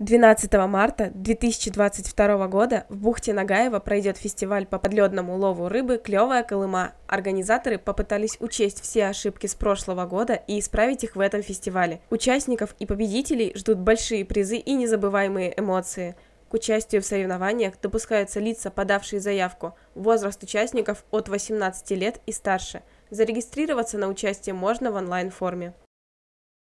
12 марта 2022 года в бухте Нагаева пройдет фестиваль по подледному лову рыбы «Клевая Колыма». Организаторы попытались учесть все ошибки с прошлого года и исправить их в этом фестивале. Участников и победителей ждут большие призы и незабываемые эмоции. К участию в соревнованиях допускаются лица, подавшие заявку. Возраст участников от 18 лет и старше. Зарегистрироваться на участие можно в онлайн-форме.